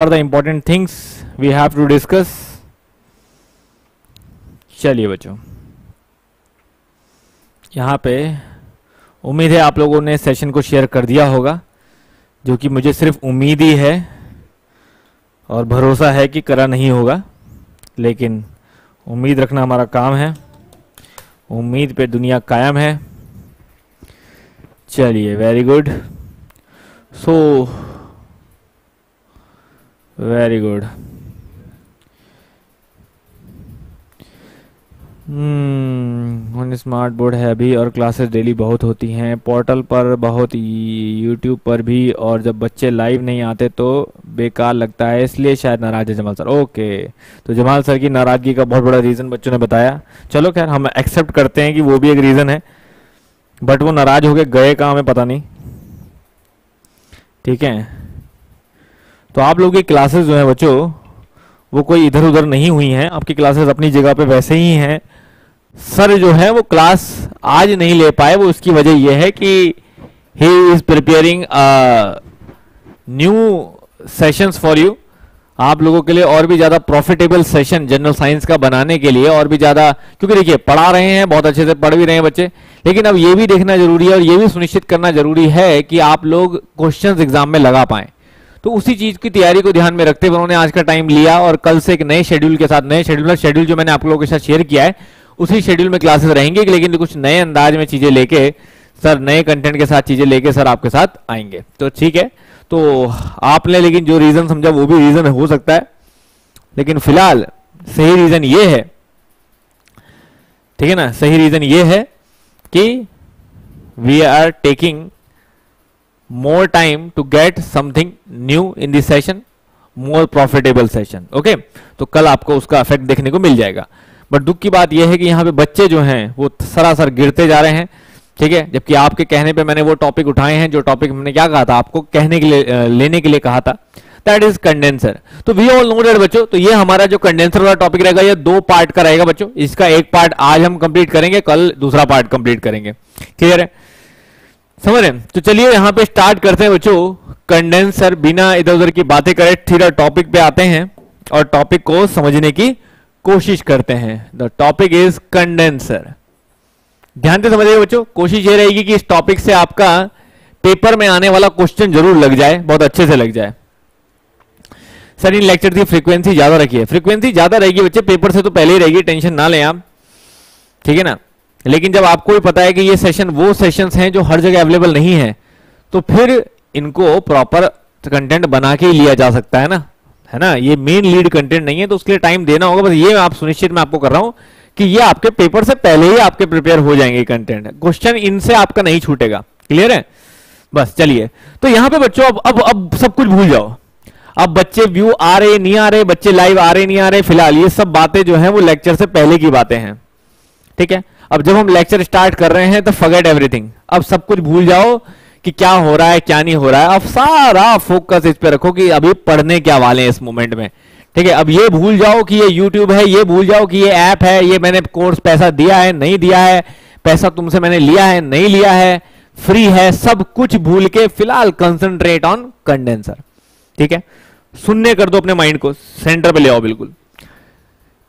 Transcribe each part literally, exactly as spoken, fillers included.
are the important things we have to discuss. चलिए बच्चों, यहाँ पे उम्मीद है आप लोगों ने सेशन को शेयर कर दिया होगा, जो कि मुझे सिर्फ उम्मीद ही है और भरोसा है कि करा नहीं होगा, लेकिन उम्मीद रखना हमारा काम है, उम्मीद पे दुनिया कायम है. चलिए, very good. So very good. Hmm smart board है अभी और क्लासेस डेली बहुत होती हैं, पोर्टल पर बहुत, यूट्यूब पर भी, और जब बच्चे लाइव नहीं आते तो बेकार लगता है, इसलिए शायद नाराज है जमाल सर. ओके, तो जमाल सर की नाराज़गी का बहुत बड़ा रीज़न बच्चों ने बताया. चलो खैर, हम एक्सेप्ट करते हैं कि वो भी एक रीज़न है, बट वो नाराज़ होके गए कहाँ हमें पता नहीं. ठीक है, तो आप लोगों की क्लासेस जो है बच्चों वो कोई इधर उधर नहीं हुई हैं, आपकी क्लासेस अपनी जगह पे वैसे ही हैं. सर जो है वो क्लास आज नहीं ले पाए, वो उसकी वजह ये है कि he is preparing new sessions for you, आप लोगों के लिए और भी ज़्यादा प्रॉफिटेबल सेशन जनरल साइंस का बनाने के लिए, और भी ज़्यादा, क्योंकि देखिए पढ़ा रहे हैं, बहुत अच्छे से पढ़ भी रहे हैं बच्चे, लेकिन अब ये भी देखना जरूरी है और ये भी सुनिश्चित करना जरूरी है कि आप लोग क्वेश्चंस एग्जाम में लगा पाएं. तो उसी चीज़ की तैयारी को ध्यान में रखते हुए उन्होंने आज का टाइम लिया और कल से एक नए शेड्यूल के साथ, नए शेड्यूल शेड्यूल जो मैंने आप लोगों के साथ शेयर किया है उसी शेड्यूल में क्लासेस रहेंगे, लेकिन कुछ नए अंदाज में चीज़ें लेके सर, नए कंटेंट के साथ चीज़ें लेके सर आपके साथ आएंगे. तो ठीक है, तो आपने लेकिन जो रीज़न समझा वो भी रीज़न हो सकता है, लेकिन फिलहाल सही रीज़न ये है, ठीक है ना, सही रीज़न ये है कि we are taking more time to get something new in this session, more profitable session. Okay, तो कल आपको उसका इफेक्ट देखने को मिल जाएगा. बट दुख की बात यह है कि यहाँ पे बच्चे जो हैं वो सरासर गिरते जा रहे हैं, ठीक है, जबकि आपके कहने पे मैंने वो टॉपिक उठाए हैं जो टॉपिक हमने क्या कहा था आपको कहने के लिए, लेने के लिए कहा था, दैट इज कंडेंसर. तो वी ऑल नो दैट बच्चों, तो ये हमारा जो कंडेंसर वाला टॉपिक रहेगा ये दो पार्ट का रहेगा बच्चों. इसका एक पार्ट आज हम कंप्लीट करेंगे, कल दूसरा पार्ट कंप्लीट करेंगे. क्लियर है, समझ रहे हैं? तो चलिए यहाँ पे स्टार्ट करते हैं बच्चों कंडेंसर. बिना इधर उधर की बातें करे सीधा टॉपिक पे आते हैं और टॉपिक को समझने की कोशिश करते हैं. The topic is condenser. ध्यान से समझिएगा बच्चों, कोशिश ये रहेगी कि इस टॉपिक से आपका पेपर में आने वाला क्वेश्चन जरूर लग जाए, बहुत अच्छे से लग जाए. सर इन लेक्चर की फ्रीक्वेंसी ज्यादा रखिए. फ्रीक्वेंसी ज्यादा रहेगी बच्चे, पेपर से तो पहले ही रहेगी, टेंशन ना लें आप, ठीक है ना. लेकिन जब आपको भी पता है कि ये सेशन वो सेशंस हैं जो हर जगह अवेलेबल नहीं है, तो फिर इनको प्रॉपर कंटेंट बना के ही लिया जा सकता है ना, है ना. ये मेन लीड कंटेंट नहीं है तो उसके लिए टाइम देना होगा. बस ये आप सुनिश्चित मैं आपको कर रहा हूं कि ये आपके पेपर से पहले ही आपके प्रिपेयर हो जाएंगे कंटेंट, क्वेश्चन इनसे आपका नहीं छूटेगा. क्लियर है, बस. चलिए, तो यहाँ पे बच्चों अब अब अब सब कुछ भूल जाओ. अब बच्चे व्यू आ रहे नहीं आ रहे, बच्चे लाइव आ रहे नहीं आ रहे, फिलहाल ये सब बातें जो है वो लेक्चर से पहले की बातें हैं, ठीक है. अब जब हम लेक्चर स्टार्ट कर रहे हैं तो फॉरगेट एवरीथिंग, अब सब कुछ भूल जाओ कि क्या हो रहा है क्या नहीं हो रहा है. अब सारा फोकस इस पे रखो कि अभी पढ़ने क्या वाले हैं इस मोमेंट में, ठीक है. अब ये भूल जाओ कि ये यूट्यूब है, ये भूल जाओ कि ये ऐप है, ये मैंने कोर्स पैसा दिया है नहीं दिया है, पैसा तुमसे मैंने लिया है नहीं लिया है, फ्री है, सब कुछ भूल के फिलहाल कंसंट्रेट ऑन कंडेंसर, ठीक है. सुनने कर दो अपने माइंड को, सेंटर पे ले आओ बिल्कुल.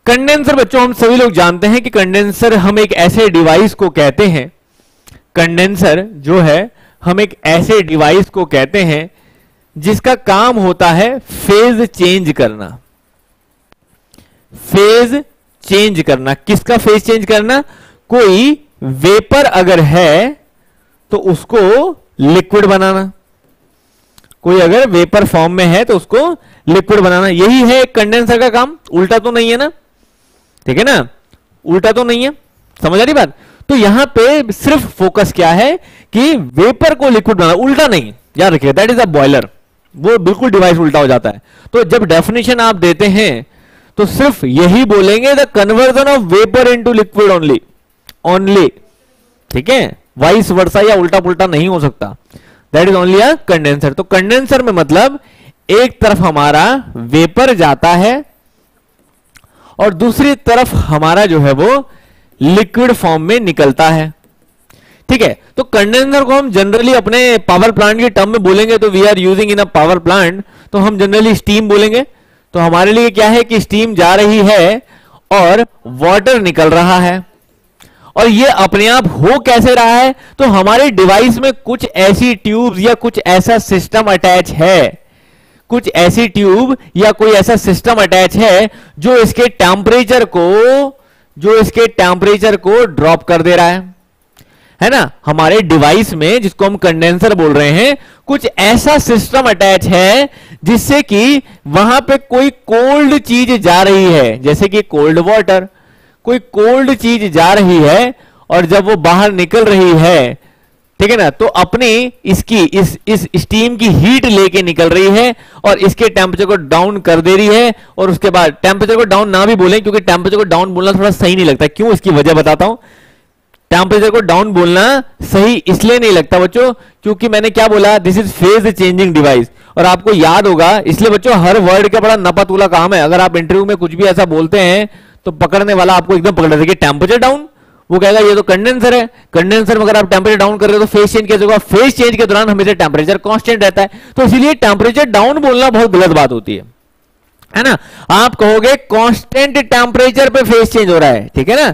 कंडेंसर बच्चों हम सभी लोग जानते हैं कि कंडेंसर हम एक ऐसे डिवाइस को कहते हैं, कंडेंसर जो है हम एक ऐसे डिवाइस को कहते हैं जिसका काम होता है फेज चेंज करना. फेज चेंज करना, किसका फेज चेंज करना? कोई वेपर अगर है तो उसको लिक्विड बनाना, कोई अगर वेपर फॉर्म में है तो उसको लिक्विड बनाना, यही है कंडेंसर का काम. उल्टा तो नहीं है ना, ठीक है ना, उल्टा तो नहीं है, समझ आ रही बात. तो यहां पे सिर्फ फोकस क्या है कि वेपर को लिक्विड बनाना, उल्टा नहीं, याद रखिए. दैट इज अ बॉयलर, वो बिल्कुल डिवाइस उल्टा हो जाता है. तो जब डेफिनेशन आप देते हैं तो सिर्फ यही बोलेंगे, the conversion of vapour into liquid only, only, ठीक है. वाइस वर्सा या उल्टा पुल्टा नहीं हो सकता. That is only a condenser. तो कंडेंसर में मतलब एक तरफ हमारा वेपर जाता है और दूसरी तरफ हमारा जो है वो लिक्विड फॉर्म में निकलता है, ठीक है। तो कंडेंसर को हम जनरली अपने पावर प्लांट के टर्म में बोलेंगे तो we are using in a power plant, तो हम जनरली स्टीम बोलेंगे। तो हमारे लिए क्या है कि स्टीम जा रही है और वाटर निकल रहा है, और ये अपने आप हो कैसे रहा है तो हमारे डिवाइस में कुछ ऐसी ट्यूब या कुछ ऐसा सिस्टम अटैच है, कुछ ऐसी ट्यूब या कोई ऐसा सिस्टम अटैच है जो इसके टेम्परेचर को जो इसके टेम्परेचर को ड्रॉप कर दे रहा है है ना। हमारे डिवाइस में जिसको हम कंडेंसर बोल रहे हैं, कुछ ऐसा सिस्टम अटैच है जिससे कि वहां पे कोई कोल्ड चीज जा रही है, जैसे कि कोल्ड वाटर, कोई कोल्ड चीज जा रही है और जब वो बाहर निकल रही है, ठीक है ना, तो अपने इसकी इस इस स्टीम की हीट लेके निकल रही है और इसके टेम्परेचर को डाउन कर दे रही है। और उसके बाद टेम्परेचर को डाउन ना भी बोलें, क्योंकि टेम्परेचर को डाउन बोलना थोड़ा सही नहीं लगता। क्यों, इसकी वजह बताता हूं। टेम्परेचर को डाउन बोलना सही इसलिए नहीं लगता बच्चों, क्योंकि मैंने क्या बोला, this is phase changing device. और आपको याद होगा, इसलिए बच्चों हर वर्ड का बड़ा नपातुला काम है। अगर आप इंटरव्यू में कुछ भी ऐसा बोलते हैं तो पकड़ने वाला आपको एकदम पकड़ लेगा कि टेम्परेचर डाउन, वो कहेगा ये तो कंडेंसर है, कंडेंसर में अगर आप टेम्परेचर डाउन कर रहे हो तो फेज चेंज कैसे होगा, फेज चेंज के दौरान हमेशा टेम्परेचर कांस्टेंट रहता है। तो इसीलिए टेम्परेचर डाउन बोलना बहुत गलत बात होती है, है ना। आप कहोगे कांस्टेंट टेम्परेचर पे फेज चेंज हो रहा है, ठीक है ना,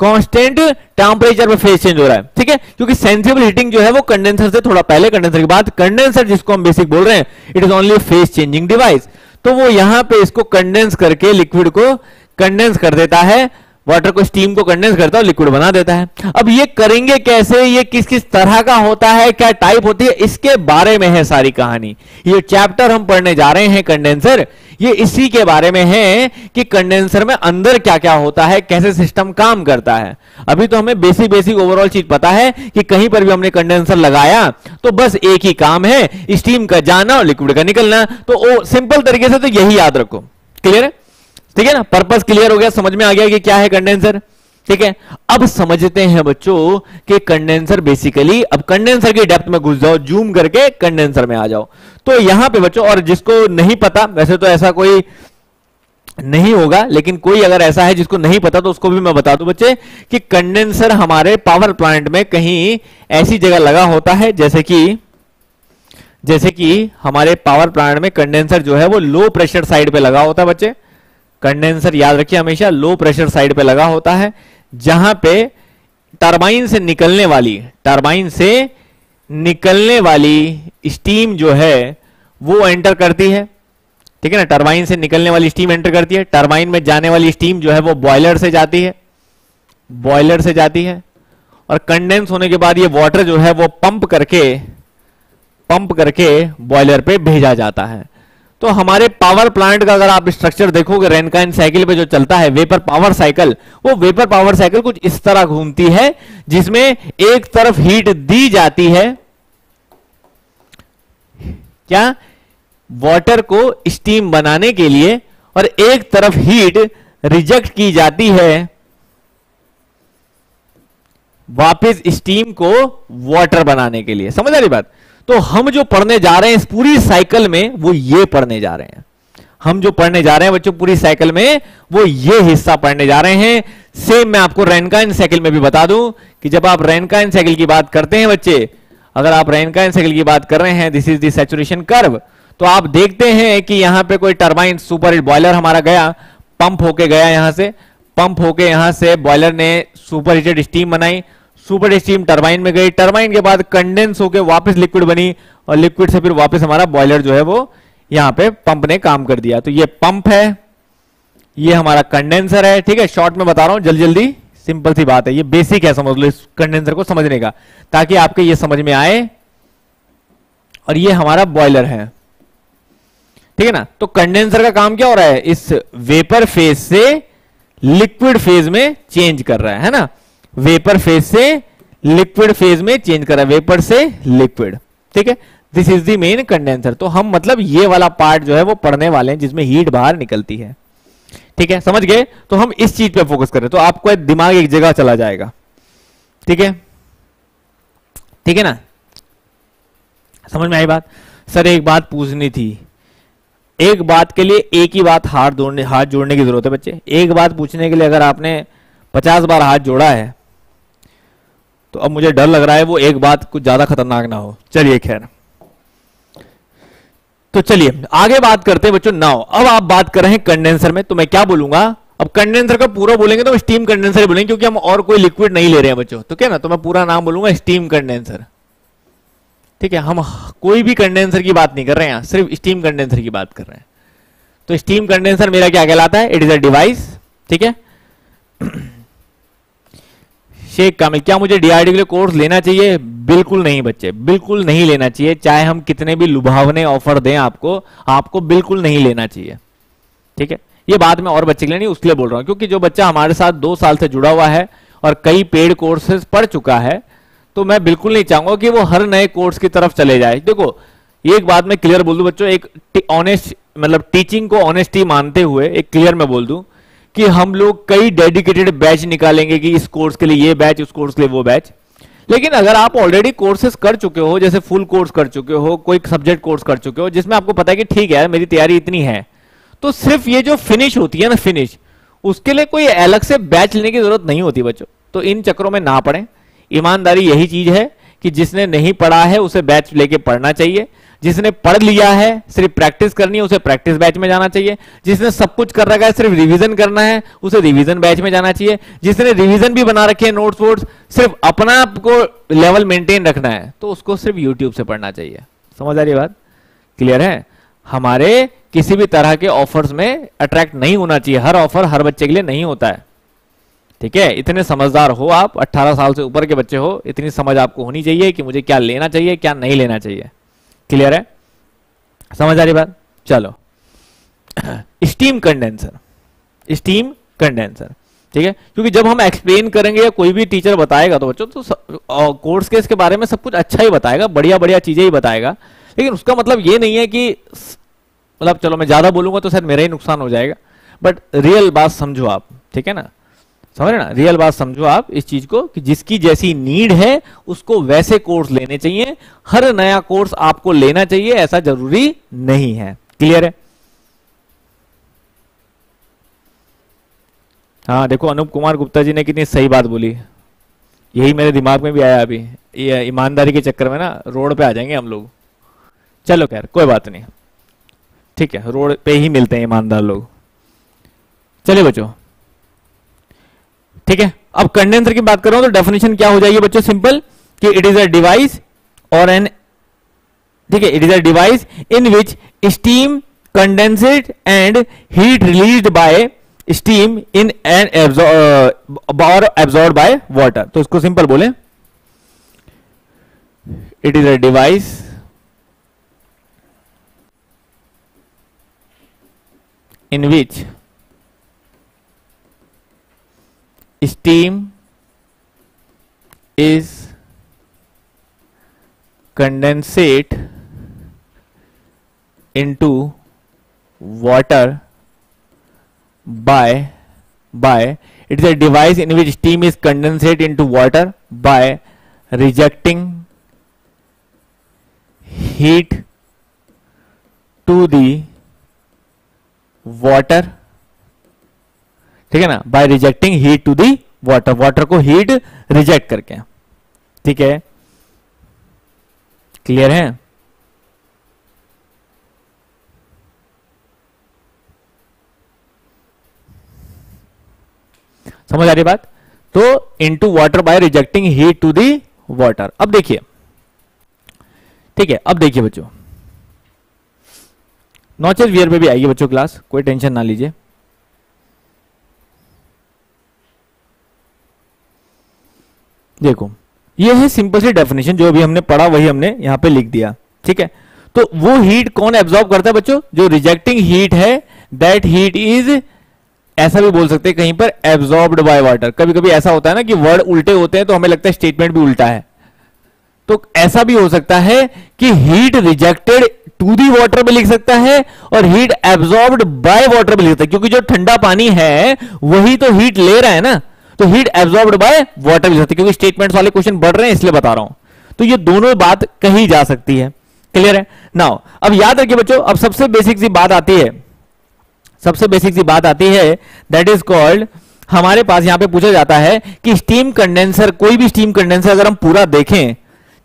कांस्टेंट टेम्परेचर पे फेज चेंज हो रहा है, ठीक है, क्योंकि सेंसिबल हीटिंग जो है वो कंडेंसर से थोड़ा पहले, कंडेंसर के बाद। कंडेंसर जिसको हम बेसिक बोल रहे हैं, it is only phase changing device. तो वो यहां पे इसको कंडेंस करके लिक्विड को कंडेंस कर देता है, वाटर को, स्टीम को कंडेंस करता है, लिक्विड बना देता है। अब ये करेंगे कैसे, ये किस किस तरह का होता है, क्या टाइप होती है, इसके बारे में है सारी कहानी। ये चैप्टर हम पढ़ने जा रहे हैं कंडेंसर, ये इसी के बारे में है कि कंडेंसर में अंदर क्या क्या होता है, कैसे सिस्टम काम करता है। अभी तो हमें बेसिक बेसिक ओवरऑल चीज पता है कि कहीं पर भी हमने कंडेंसर लगाया तो बस एक ही काम है, स्टीम का जाना और लिक्विड का निकलना। तो सिंपल तरीके से तो यही याद रखो, क्लियर है, ठीक है ना। पर्पस क्लियर हो गया, समझ में आ गया कि क्या है कंडेंसर, ठीक है। अब समझते हैं बच्चों कि कंडेंसर बेसिकली, अब कंडेंसर की डेप्थ में घुस जाओ, जूम करके कंडेंसर में आ जाओ। तो यहां पे बच्चों, और जिसको नहीं पता, वैसे तो ऐसा कोई नहीं होगा, लेकिन कोई अगर ऐसा है जिसको नहीं पता तो उसको भी मैं बता दूं बच्चे कि कंडेंसर हमारे पावर प्लांट में कहीं ऐसी जगह लगा होता है, जैसे कि जैसे कि हमारे पावर प्लांट में कंडेंसर जो है वो लो प्रेशर साइड पे लगा होता है बच्चे। कंडेंसर याद रखिए हमेशा लो प्रेशर साइड पे लगा होता है, जहां पे टरबाइन से निकलने वाली टरबाइन से निकलने वाली स्टीम जो है वो एंटर करती है, ठीक है ना। टरबाइन से निकलने वाली स्टीम एंटर करती है, टरबाइन में जाने वाली स्टीम जो है वो बॉयलर से जाती है, बॉयलर से जाती है और कंडेंस होने के बाद ये वाटर जो है वो पंप करके पंप करके बॉयलर पे भेजा जाता है। तो हमारे पावर प्लांट का अगर आप स्ट्रक्चर देखोगे, रैनकाइन साइकिल पे जो चलता है वेपर पावर साइकिल, वो वेपर पावर साइकिल कुछ इस तरह घूमती है, जिसमें एक तरफ हीट दी जाती है, क्या, वाटर को स्टीम बनाने के लिए, और एक तरफ हीट रिजेक्ट की जाती है, वापस स्टीम को वाटर बनाने के लिए। समझ आ रही बात। तो हम जो पढ़ने जा रहे हैं इस पूरी साइकिल में, वो ये पढ़ने जा रहे हैं हम जो पढ़ने जा रहे हैं बच्चों पूरी साइकिल में वो ये हिस्सा पढ़ने जा रहे हैं। सेम मैं आपको रैनकाइन साइकिल में भी बता दूं कि जब आप रैनकाइन साइकिल की बात करते हैं बच्चे, अगर आप रैनकाइन साइकिल की बात कर रहे हैं, this is the saturation curve, तो आप देखते हैं कि यहां पे कोई टर्बाइन, सुपर हीट बॉयलर हमारा गया, पंप होके गया, यहां से पंप होके यहां से बॉयलर ने सुपर हीटेड स्टीम बनाई, सुपर स्टीम टरबाइन में गई, टरबाइन के बाद कंडेंस होकर वापस लिक्विड बनी, और लिक्विड से फिर वापस हमारा बॉयलर जो है वो यहां पे पंप ने काम कर दिया। तो ये पंप है, ये हमारा कंडेंसर है, ठीक है। शॉर्ट में बता रहा हूं, जल्दी जल्दी, सिंपल सी बात है, ये बेसिक है, समझ लो इस कंडेंसर को समझने का, ताकि आपके ये समझ में आए। और ये हमारा बॉयलर है, ठीक है ना। तो कंडेंसर का काम क्या हो रहा है, इस वेपर फेज से लिक्विड फेज में चेंज कर रहा है, है ना, वेपर फेज से लिक्विड फेज में चेंज करा, वेपर से लिक्विड, ठीक है। This is the main condenser. तो हम मतलब ये वाला पार्ट जो है वो पढ़ने वाले हैं, जिसमें हीट बाहर निकलती है, ठीक है, समझ गए। तो हम इस चीज पे फोकस कर रहे हैं, तो आपको दिमाग एक जगह चला जाएगा, ठीक है, ठीक है ना, समझ में आई बात। सर एक बात पूछनी थी, एक बात के लिए एक ही बात हाथ जोड़ने हाथ जोड़ने की जरूरत है बच्चे। एक बात पूछने के लिए अगर आपने पचास बार हाथ जोड़ा है तो अब मुझे डर लग रहा है वो एक बात कुछ ज्यादा खतरनाक ना हो। चलिए खैर, तो चलिए आगे बात करते हैं बच्चों। नाउ अब आप बात कर रहे हैं कंडेंसर में, तो मैं क्या बोलूंगा अब कंडेंसर का पूरा बोलेंगे तो स्टीम कंडेंसर बोलेंगे, क्योंकि हम और कोई लिक्विड नहीं ले रहे हैं बच्चों, तो क्या ना, तो मैं पूरा नाम बोलूंगा स्टीम कंडेंसर। ठीक है, हम कोई भी कंडेंसर की बात नहीं कर रहे हैं, सिर्फ स्टीम कंडेंसर की बात कर रहे हैं। तो स्टीम कंडेंसर मेरा क्या कहलाता है? It is a device. ठीक है शेख कामिल, क्या मुझे डीआरडी के लिए कोर्स लेना चाहिए? बिल्कुल नहीं बच्चे, बिल्कुल नहीं लेना चाहिए, चाहे हम कितने भी लुभावने ऑफर दें आपको, आपको बिल्कुल नहीं लेना चाहिए। ठीक है, ये बात मैं और बच्चे के लिए नहीं उसके लिए बोल रहा हूं, क्योंकि जो बच्चा हमारे साथ दो साल से जुड़ा हुआ है और कई पेड कोर्सेज पढ़ चुका है, तो मैं बिल्कुल नहीं चाहूंगा कि वो हर नए कोर्स की तरफ चले जाए। देखो ये एक बात मैं क्लियर बोल दूं बच्चों, एक ऑनेस्ट मतलब टीचिंग को ऑनेस्टी मानते हुए एक क्लियर मैं बोल दूं कि हम लोग कई डेडिकेटेड बैच निकालेंगे कि इस कोर्स के लिए ये बैच, उस कोर्स के लिए वो बैच। लेकिन अगर आप ऑलरेडी कोर्सेज कर चुके हो, जैसे फुल कोर्स कर चुके हो, कोई सब्जेक्ट कोर्स कर चुके हो, जिसमें आपको पता है कि ठीक है मेरी तैयारी इतनी है, तो सिर्फ ये जो फिनिश होती है ना, फिनिश, उसके लिए कोई अलग से बैच लेने की जरूरत नहीं होती बच्चों। तो इन चक्रों में ना पड़े, ईमानदारी यही चीज है कि जिसने नहीं पढ़ा है उसे बैच लेके पढ़ना चाहिए, जिसने पढ़ लिया है सिर्फ प्रैक्टिस करनी है उसे प्रैक्टिस बैच में जाना चाहिए, जिसने सब कुछ कर रखा है सिर्फ रिवीजन करना है उसे रिवीजन बैच में जाना चाहिए, जिसने रिवीजन भी बना रखे हैं नोट्स वोट्स, सिर्फ अपना आपको लेवल मेंटेन रखना है तो उसको सिर्फ यूट्यूब से पढ़ना चाहिए। समझ आ रही बात? क्लियर है? हमारे किसी भी तरह के ऑफर्स में अट्रैक्ट नहीं होना चाहिए, हर ऑफर हर बच्चे के लिए नहीं होता है। ठीक है, इतने समझदार हो आप, अट्ठारह साल से ऊपर के बच्चे हो, इतनी समझ आपको होनी चाहिए कि मुझे क्या लेना चाहिए क्या नहीं लेना चाहिए। क्लियर है? समझ आ रही बात? चलो, स्टीम कंडेंसर, स्टीम कंडेंसर। ठीक है, क्योंकि जब हम एक्सप्लेन करेंगे या कोई भी टीचर बताएगा तो बच्चों तो कोर्स केस के बारे में सब कुछ अच्छा ही बताएगा, बढ़िया बढ़िया चीजें ही बताएगा, लेकिन उसका मतलब ये नहीं है कि मतलब चलो मैं ज्यादा बोलूंगा तो शायद मेरा ही नुकसान हो जाएगा, बट रियल बात समझो आप। ठीक है ना, समझ ना, रियल बात समझो आप इस चीज को कि जिसकी जैसी नीड है उसको वैसे कोर्स लेने चाहिए, हर नया कोर्स आपको लेना चाहिए ऐसा जरूरी नहीं है। क्लियर है? हाँ देखो अनूप कुमार गुप्ता जी ने कितनी सही बात बोली, यही मेरे दिमाग में भी आया अभी, ये ईमानदारी के चक्कर में ना रोड पे आ जाएंगे हम लोग। चलो खैर कोई बात नहीं, ठीक है रोड पे ही मिलते हैं ईमानदार लोग। चलिए बच्चों ठीक है, अब कंडेंसर की बात कर रहा हूं तो डेफिनेशन क्या हो जाएगी बच्चों? सिंपल कि इट इज अ डिवाइस और एन, ठीक है, it is a device in which steam condensed and heat released by steam in and absorb by water. तो इसको सिंपल बोले it is a device in which Steam is condensate into water by by it is a device in which steam is condensate into water by rejecting heat to the water। ठीक है ना, by rejecting heat to the water, water को heat reject करके। ठीक है clear है? समझ आ रही बात? तो into water by rejecting heat to the water. अब देखिए, ठीक है अब देखिए बच्चों, नॉचर वियर पे भी आएगी बच्चों क्लास, कोई टेंशन ना लीजिए। देखो ये है सिंपल सी डेफिनेशन, जो अभी हमने पढ़ा वही हमने यहां पे लिख दिया। ठीक है, तो वो हीट कौन एब्जॉर्ब करता है बच्चों? जो रिजेक्टिंग हीट है, दैट हीट इज, ऐसा भी बोल सकते हैं कहीं पर, एब्जॉर्ब्ड बाय वाटर। कभी कभी ऐसा होता है ना कि वर्ड उल्टे होते हैं तो हमें लगता है स्टेटमेंट भी उल्टा है, तो ऐसा भी हो सकता है कि heat rejected to the water भी लिख सकता है और हीट एब्जॉर्ब्ड बाय वाटर भी लिख सकता है, क्योंकि जो ठंडा पानी है वही तो हीट ले रहा है ना, तो हीट एब्जॉर्ब्ड बाय वाटर भी होती है, क्योंकि स्टेटमेंट्स वाले क्वेश्चन बढ़ रहे हैं इसलिए बता रहा हूं। तो ये दोनों बात कही जा सकती है। क्लियर है? नाउ अब याद रखिए बच्चों, अब सबसे बेसिक सी बात आती है, सबसे बेसिक सी बात आती है दैट इज कॉल्ड, हमारे पास यहां पे पूछा जाता है कि स्टीम कंडेंसर, कोई भी स्टीम कंडेंसर अगर हम पूरा देखें,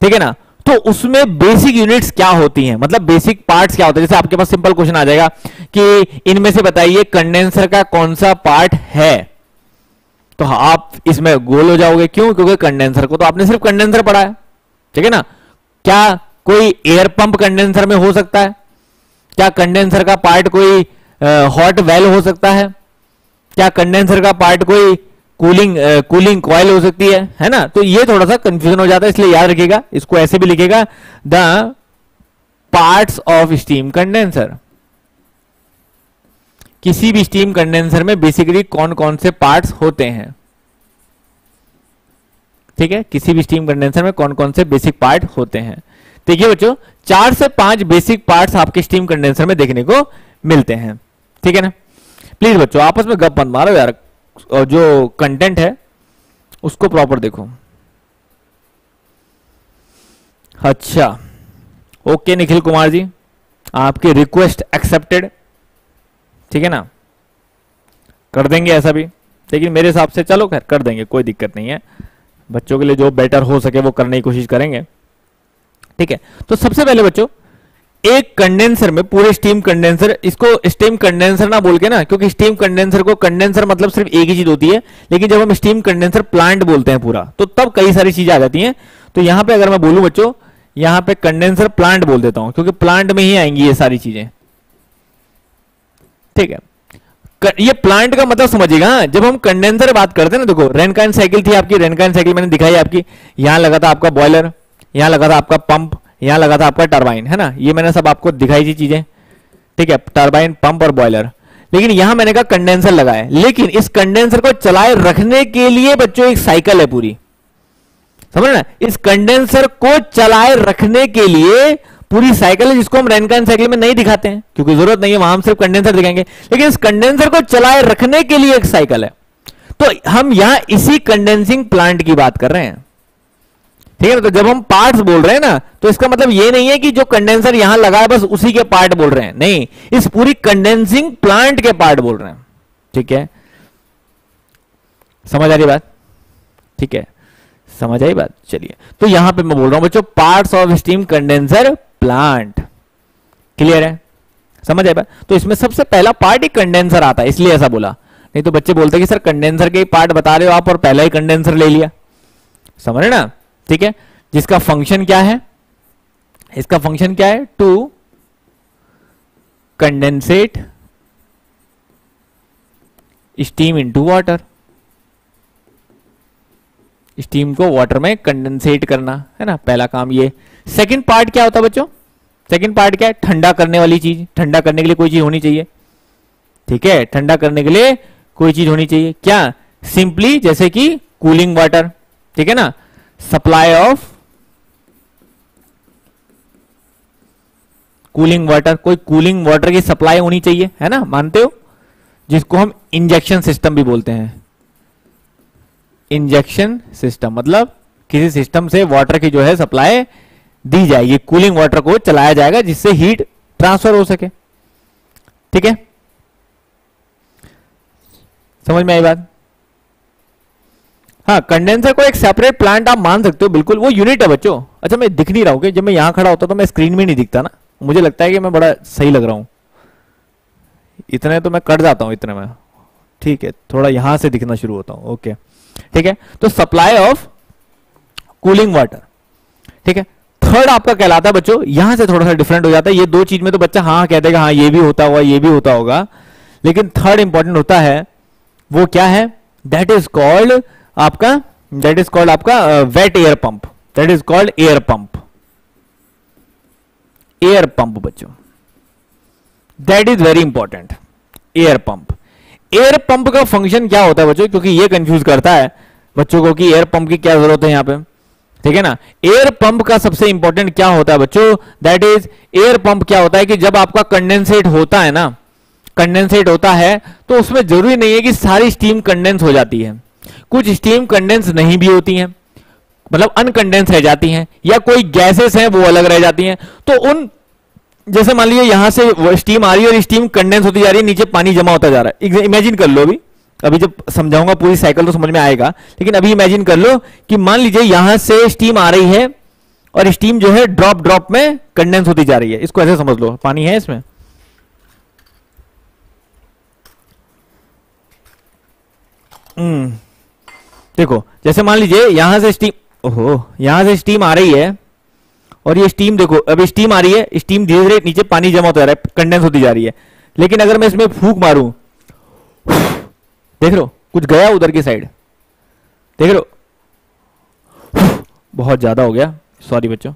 ठीक है ना, तो उसमें बेसिक यूनिट्स क्या होती हैं, मतलब बेसिक पार्ट्स क्या होते हैं। जैसे आपके पास सिंपल क्वेश्चन आ जाएगा कि इनमें से बताइए कंडेंसर का कौन सा पार्ट है, तो आप इसमें गोल हो जाओगे। क्यों? क्योंकि कंडेंसर को तो आपने सिर्फ कंडेंसर पढ़ा है, ठीक है ना। क्या कोई एयर पंप कंडेंसर में हो सकता है? क्या कंडेंसर का पार्ट कोई हॉट वेल हो सकता है? क्या कंडेंसर का पार्ट कोई कूलिंग कूलिंग कॉइल हो सकती है, है ना। तो ये थोड़ा सा कंफ्यूजन हो जाता है, इसलिए याद रखिएगा, इसको ऐसे भी लिखेगा the parts of steam condenser. किसी भी स्टीम कंडेंसर में बेसिकली कौन कौन से पार्ट्स होते हैं, ठीक है। किसी भी स्टीम कंडेंसर में कौन कौन से बेसिक पार्ट होते हैं। देखिए बच्चों, चार से पांच बेसिक पार्ट्स आपके स्टीम कंडेंसर में देखने को मिलते हैं, ठीक है ना। प्लीज बच्चों, आपस में गप मत मारो यार, और जो कंटेंट है उसको प्रॉपर देखो। अच्छा, ओके निखिल कुमार जी, आपकी रिक्वेस्ट एक्सेप्टेड, ठीक है ना, कर देंगे ऐसा भी, लेकिन मेरे हिसाब से चलो खैर कर देंगे, कोई दिक्कत नहीं है। बच्चों के लिए जो बेटर हो सके वो करने की कोशिश करेंगे, ठीक है। तो सबसे पहले बच्चों, एक कंडेंसर में पूरे स्टीम कंडेंसर, इसको स्टीम कंडेंसर ना बोल के ना, क्योंकि स्टीम कंडेंसर को कंडेंसर मतलब सिर्फ एक ही चीज होती है, लेकिन जब हम स्टीम कंडेंसर प्लांट बोलते हैं पूरा, तो तब कई सारी चीजें आ जाती हैं। तो यहां पे अगर मैं बोलूं बच्चों, यहां पे कंडेंसर प्लांट बोल देता हूं, क्योंकि प्लांट में ही आएंगी ये सारी चीजें, ठीक है। ये प्लांट का मतलब समझिएगा। जब हम कंडेंसर बात करते हैं ना, देखो रेनकाइन साइकिल थी आपकी, रेनकाइन साइकिल मैंने दिखाई आपकी, यहां लगा था आपका बॉयलर, यहां लगा था आपका पंप, यहां लगा था आपका टरबाइन, है ना। ये मैंने सब आपको दिखाई थी चीजें, ठीक है, टरबाइन, पंप और बॉयलर। लेकिन यहां मैंने कहा कंडेंसर लगा है, लेकिन इस कंडेंसर को चलाए रखने के लिए बच्चों एक साइकिल है पूरी, समझ ना। इस कंडेंसर को चलाए रखने के लिए पूरी साइकिल है, जिसको हम रैनकाइन साइकिल में नहीं दिखाते हैं क्योंकि जरूरत नहीं है, वहां हम सिर्फ कंडेंसर दिखाएंगे। लेकिन इस कंडेंसर को चलाए रखने के लिए एक साइकिल है, तो हम यहां इसी कंडेंसिंग प्लांट की बात कर रहे हैं, ठीक है ना। तो जब हम पार्ट्स बोल रहे हैं ना, तो इसका मतलब ये नहीं है कि जो कंडेंसर यहां लगा है बस उसी के पार्ट बोल रहे हैं, नहीं, इस पूरी कंडेंसिंग प्लांट के पार्ट बोल रहे हैं, ठीक है। समझ आ रही बात? ठीक है, समझ आई बात। चलिए, तो यहां पे मैं बोल रहा हूं बच्चों parts of steam condenser plant, clear है, समझ आई बात। तो इसमें सबसे पहला पार्ट ही कंडेंसर आता है, इसलिए ऐसा बोला, नहीं तो बच्चे बोलते कि सर कंडेंसर के ही पार्ट बता रहे हो आप और पहला ही कंडेंसर ले लिया, समझ रहे ना, ठीक है। जिसका फंक्शन क्या है, इसका फंक्शन क्या है, to condensate steam into water, steam को वाटर में कंडेंसेट करना, है ना, पहला काम ये। सेकंड पार्ट क्या होता है बच्चों, सेकंड पार्ट क्या है, ठंडा करने वाली चीज, ठंडा करने के लिए कोई चीज होनी चाहिए, ठीक है, ठंडा करने के लिए कोई चीज होनी चाहिए, क्या, सिंपली जैसे कि कूलिंग वाटर, ठीक है ना, सप्लाई ऑफ कूलिंग वाटर, कोई कूलिंग वाटर की सप्लाई होनी चाहिए, है ना, मानते हो, जिसको हम इंजेक्शन सिस्टम भी बोलते हैं। इंजेक्शन सिस्टम मतलब किसी सिस्टम से वाटर की जो है सप्लाई दी जाएगी, कूलिंग वाटर को चलाया जाएगा जिससे हीट ट्रांसफर हो सके, ठीक है, समझ में आई बात। हाँ, कंडेंसर को एक सेपरेट प्लांट आप मान सकते हो, बिल्कुल, वो यूनिट है बच्चों। अच्छा, मैं दिख नहीं रहा हूं कि जब मैं यहां खड़ा होता तो मैं स्क्रीन में नहीं दिखता ना, मुझे लगता है कि मैं बड़ा सही लग रहा हूं, इतने तो मैं कट जाता हूं, इतने में, ठीक है, थोड़ा यहां से दिखना शुरू होता हूं, ओके, ठीक है। तो सप्लाई ऑफ कूलिंग वाटर, ठीक है। थर्ड आपका कहलाता है बच्चों, यहां से थोड़ा सा डिफरेंट हो जाता है, ये दो चीज में तो बच्चा हाँ कह देगा, हाँ ये भी होता होगा, ये भी होता होगा, लेकिन थर्ड इंपॉर्टेंट होता है, वो क्या है, दैट इज कॉल्ड आपका दैट इज कॉल्ड आपका wet air pump, that is called air pump, air pump बच्चों, that is very important, air pump. Air pump का फंक्शन क्या होता है बच्चों, क्योंकि ये कंफ्यूज करता है बच्चों को कि एयर पंप की क्या जरूरत है यहां पे, ठीक है ना। एयर पंप का सबसे इंपॉर्टेंट क्या होता है बच्चों, दैट इज एयर पंप क्या होता है कि जब आपका कंडेंसेट होता है ना, कंडेंसेट होता है, तो उसमें जरूरी नहीं है कि सारी स्टीम कंडेंस हो जाती है, कुछ स्टीम कंडेंस नहीं भी होती हैं, मतलब अनकंडेंस रह जाती हैं, या कोई गैसेस हैं वो अलग रह जाती हैं। तो उन, जैसे मान लीजिए यहां से स्टीम आ रही है और स्टीम कंडेंस होती जा रही है, नीचे पानी जमा होता जा रहा है, इमेजिन कर लो अभी अभी जब समझाऊंगा पूरी साइकिल तो समझ में आएगा, लेकिन अभी इमेजिन कर लो कि मान लीजिए यहां से स्टीम आ रही है और स्टीम जो है ड्रॉप ड्रॉप में कंडेंस होती जा रही है। इसको ऐसे समझ लो पानी है इसमें, हम्म देखो जैसे मान लीजिए यहां से स्टीम, ओहो यहां से स्टीम आ रही है और ये स्टीम देखो अब स्टीम आ रही है, स्टीम धीरे धीरे नीचे पानी जमा होता जा रहा है, कंडेंस होती जा रही है। लेकिन अगर मैं इसमें फूंक मारूं, देख लो कुछ गया उधर की साइड, देख लो बहुत ज्यादा हो गया, सॉरी बच्चों,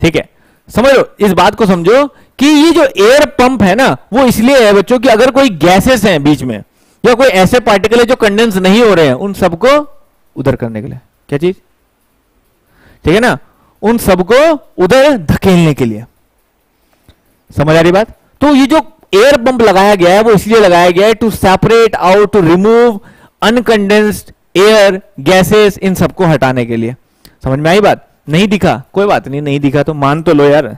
ठीक है। समझ लो इस बात को, समझो कि ये जो एयर पंप है ना वो इसलिए है बच्चों कि अगर कोई गैसेस हैं बीच में या कोई ऐसे पार्टिकल है जो कंडेंस नहीं हो रहे हैं उन सबको उधर करने के लिए, क्या चीज ठीक है ना, उन सबको उधर धकेलने के लिए। समझ आ रही बात? तो ये जो एयर पंप लगाया गया है वो इसलिए लगाया गया है to separate out, to remove uncondensed air, gases, इन सबको हटाने के लिए। समझ में आई बात? नहीं दिखा कोई बात नहीं, नहीं दिखा तो मान तो लो यार,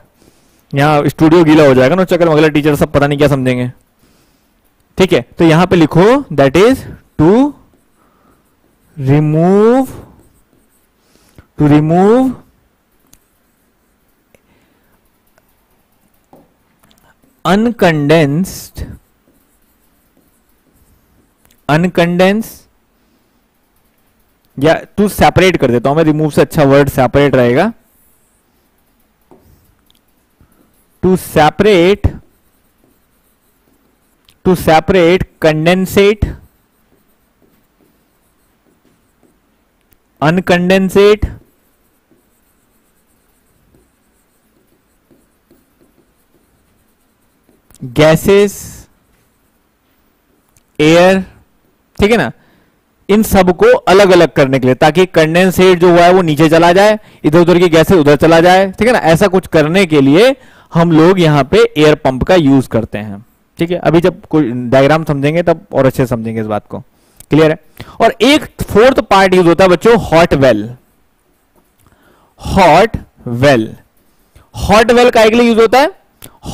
यहाँ स्टूडियो गीला हो जाएगा ना चक्कर, अगला टीचर सब पता नहीं क्या समझेंगे। ठीक है, तो यहां पे लिखो that is to remove to remove uncondensed uncondense या टू सेपरेट कर देता हूं मैं, रिमूव से अच्छा वर्ड सेपरेट रहेगा, to separate to separate condensate uncondensate gases, air, ठीक है ना, इन सबको अलग अलग करने के लिए, ताकि कंडेंसेट जो हुआ है वो नीचे चला जाए, इधर उधर की गैसेस उधर चला जाए, ठीक है ना। ऐसा कुछ करने के लिए हम लोग यहाँ पे एयर पंप का यूज करते हैं। ठीक है, अभी जब कोई डायग्राम समझेंगे तब और अच्छे समझेंगे इस बात को, क्लियर है। और एक फोर्थ पार्ट यूज होता है बच्चों, hot well. Hot well hot well का एक लिए यूज होता है।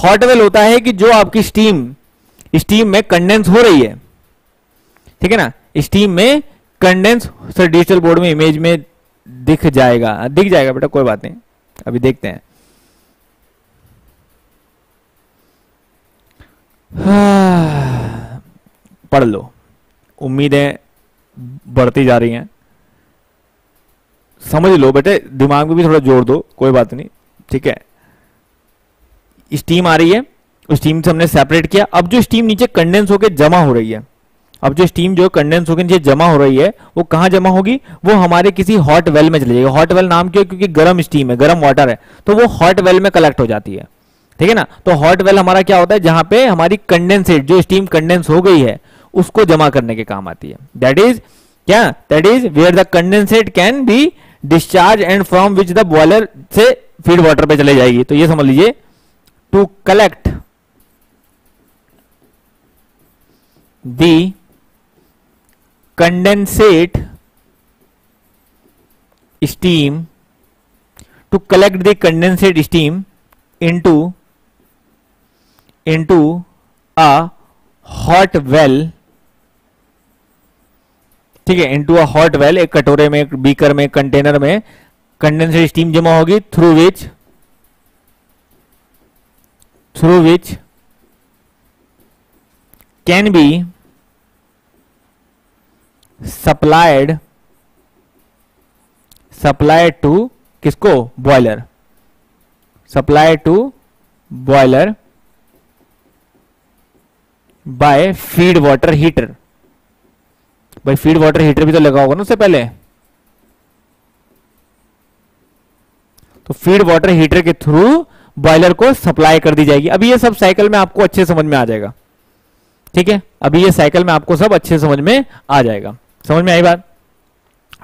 हॉट वेल होता है कि जो आपकी स्टीम स्टीम में कंडेंस हो रही है, ठीक है ना, स्टीम में कंडेंस, सर डिजिटल बोर्ड में इमेज में दिख जाएगा, दिख जाएगा बेटा कोई बात नहीं, अभी देखते हैं। हाँ, पढ़ लो, उम्मीदें बढ़ती जा रही हैं, समझ लो बेटे, दिमाग में भी थोड़ा जोर दो, कोई बात नहीं, ठीक है। स्टीम आ रही है, उस स्टीम से हमने सेपरेट किया, अब जो स्टीम नीचे कंडेंस होकर जमा हो रही है, अब जो स्टीम जो कंडेंस होकर नीचे जमा हो रही है वो कहाँ जमा होगी, वो हमारे किसी हॉट वेल में चली जाएगी। हॉट वेल नाम क्यों? क्योंकि गर्म स्टीम है, गर्म वाटर है, तो वो हॉट वेल में कलेक्ट हो जाती है, ठीक है ना। तो हॉट वेल हमारा क्या होता है, जहां पे हमारी कंडेंसेट, जो स्टीम कंडेंस हो गई है उसको जमा करने के काम आती है। दैट इज क्या, that is where the condensate can be discharge and from which the boiler से फीड वाटर पे चले जाएगी। तो ये समझ लीजिए, to collect the condensate steam, to collect the condensate steam into into a hot well, ठीक है, into a hot well, एक कटोरे में, एक बीकर में, कंटेनर में कंडेंसेट स्टीम जमा होगी, through which through which can be supplied supplied to किसको, boiler, supply to boiler by feed water heater. भाई फीड वाटर हीटर भी तो लगा होगा ना उससे पहले, तो फीड वाटर हीटर के थ्रू बॉयलर को सप्लाई कर दी जाएगी। अभी ये सब साइकिल में आपको अच्छे समझ में आ जाएगा, ठीक है, अभी ये साइकिल में आपको सब अच्छे समझ में आ जाएगा। समझ में आई बात?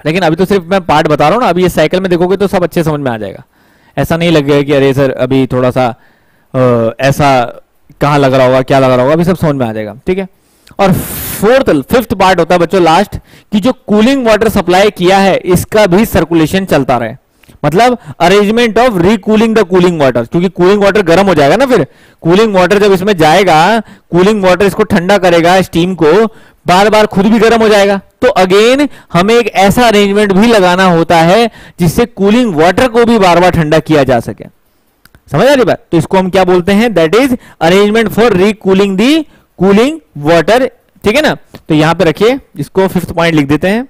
लेकिन अभी तो सिर्फ मैं पार्ट बता रहा हूं ना, अभी ये साइकिल में देखोगे तो सब अच्छे समझ में आ जाएगा। ऐसा नहीं लगेगा कि अरे सर अभी थोड़ा सा आ, ऐसा कहाँ लग रहा होगा, क्या लग रहा होगा, अभी सब समझ में आ जाएगा, ठीक है। और फोर्थ फिफ्थ पार्ट होता है बच्चों लास्ट, कि जो कूलिंग वाटर सप्लाई किया है इसका भी सर्कुलेशन चलता रहे, मतलब arrangement of recooling the cooling water, क्योंकि कूलिंग वाटर गर्म हो जाएगा ना, फिर कूलिंग वाटर जब इसमें जाएगा, कूलिंग वाटर इसको ठंडा करेगा स्टीम को, बार बार खुद भी गर्म हो जाएगा। तो अगेन हमें एक ऐसा अरेंजमेंट भी लगाना होता है जिससे कूलिंग वाटर को भी बार बार ठंडा किया जा सके। समझ आ रही बात? तो इसको हम क्या बोलते हैं, that is arrangement for recooling the cooling water. ठीक है ना, तो यहां पे रखिए, इसको फिफ्थ पॉइंट लिख देते हैं,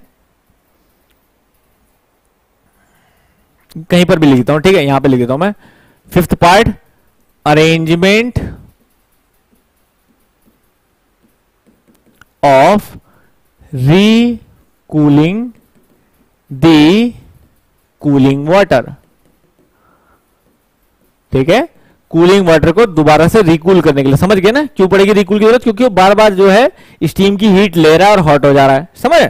कहीं पर भी लिख देता हूं। ठीक है, यहां पे लिख देता हूं मैं fifth part, arrangement of recooling the cooling water. ठीक है, कूलिंग वाटर को दोबारा से रिकूल करने के लिए। समझ गए ना क्यों पड़ेगी रिकूल की जरूरत, क्योंकि वो बार बार जो है स्टीम की हीट ले रहा है और हॉट हो जा रहा है। समझ?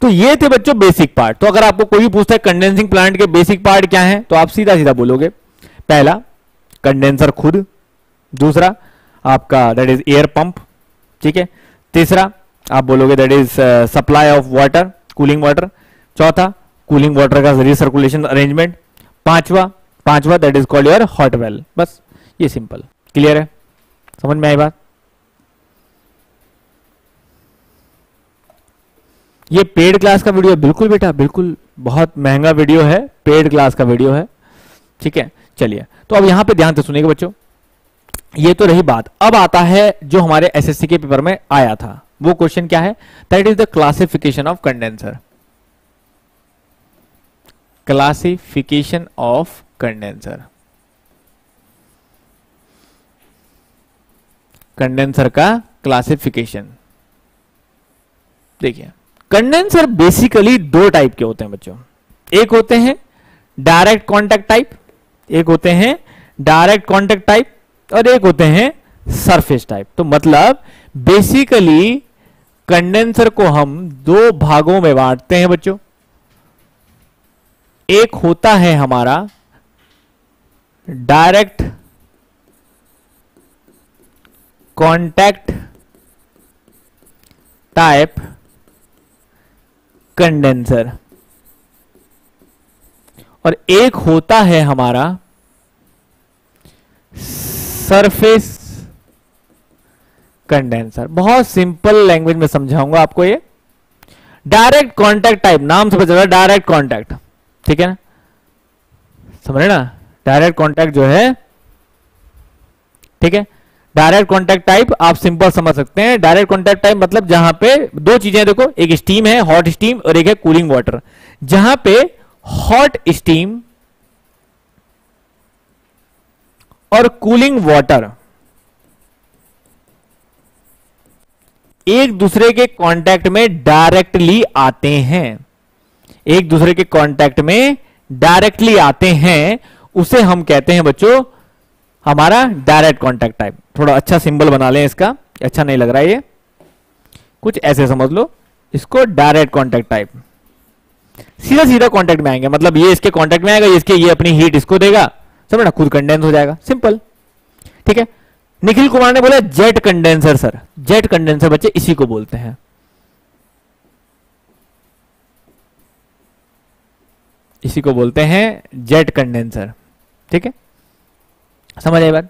तो ये थे बच्चों बेसिक पार्ट। तो अगर आपको कोई भी पूछता है कंडेंसिंग प्लांट के बेसिक पार्ट क्या है, तो आप सीधा सीधा बोलोगे, पहला कंडेंसर खुद, दूसरा आपका दैट इज एयर पंप, ठीक है, तीसरा आप बोलोगे that is supply of water cooling water, चौथा कूलिंग वाटर का रिसर्कुलेशन अरेंजमेंट, पांचवा पांचवा that is called your hot well. बस ये सिंपल। क्लियर है, समझ में आई बात? ये पेड क्लास का वीडियो है। बिल्कुल बेटा बिल्कुल, बहुत महंगा वीडियो है, पेड क्लास का वीडियो है। ठीक है, चलिए तो अब यहां पे ध्यान से सुनिएगा बच्चों, ये तो रही बात। अब आता है जो हमारे एसएससी के पेपर में आया था, वो क्वेश्चन क्या है, that is the classification of condenser. Classification of condenser, condenser का क्लासिफिकेशन। देखिए, कंडेंसर बेसिकली दो टाइप के होते हैं बच्चों, एक होते हैं डायरेक्ट कांटेक्ट टाइप, एक होते हैं डायरेक्ट कांटेक्ट टाइप और एक होते हैं सरफेस टाइप। तो मतलब बेसिकली कंडेंसर को हम दो भागों में बांटते हैं बच्चों। एक होता है हमारा डायरेक्ट कॉन्टैक्ट टाइप कंडेंसर और एक होता है हमारा सरफेस कंडेंसर। बहुत सिंपल लैंग्वेज में समझाऊंगा आपको। ये डायरेक्ट कॉन्टैक्ट टाइप, नाम से पता चला डायरेक्ट कॉन्टैक्ट, ठीक है ना, समझ ना, डायरेक्ट कॉन्टैक्ट जो है, ठीक है, डायरेक्ट कांटेक्ट टाइप आप सिंपल समझ सकते हैं। डायरेक्ट कांटेक्ट टाइप मतलब जहां पे दो चीजें, देखो एक स्टीम है हॉट स्टीम और एक है कूलिंग वाटर। जहां पे हॉट स्टीम और कूलिंग वाटर एक दूसरे के कांटेक्ट में डायरेक्टली आते हैं, एक दूसरे के कांटेक्ट में डायरेक्टली आते हैं, उसे हम कहते हैं बच्चों हमारा डायरेक्ट कांटेक्ट टाइप। थोड़ा अच्छा सिंबल बना लें इसका, अच्छा नहीं लग रहा है ये, कुछ ऐसे समझ लो इसको, डायरेक्ट कांटेक्ट टाइप। सीधा सीधा कांटेक्ट में आएंगे, मतलब ये इसके कांटेक्ट में आएगा, ये इसके, ये अपनी हीट इसको देगा, समझ ना, खुद कंडेंस हो जाएगा, सिंपल। ठीक है, निखिल कुमार ने बोला jet condenser sir, jet condenser बच्चे इसी को बोलते हैं। इसी को बोलते हैं जेट कंडेंसर, ठीक है, समझ आए बात।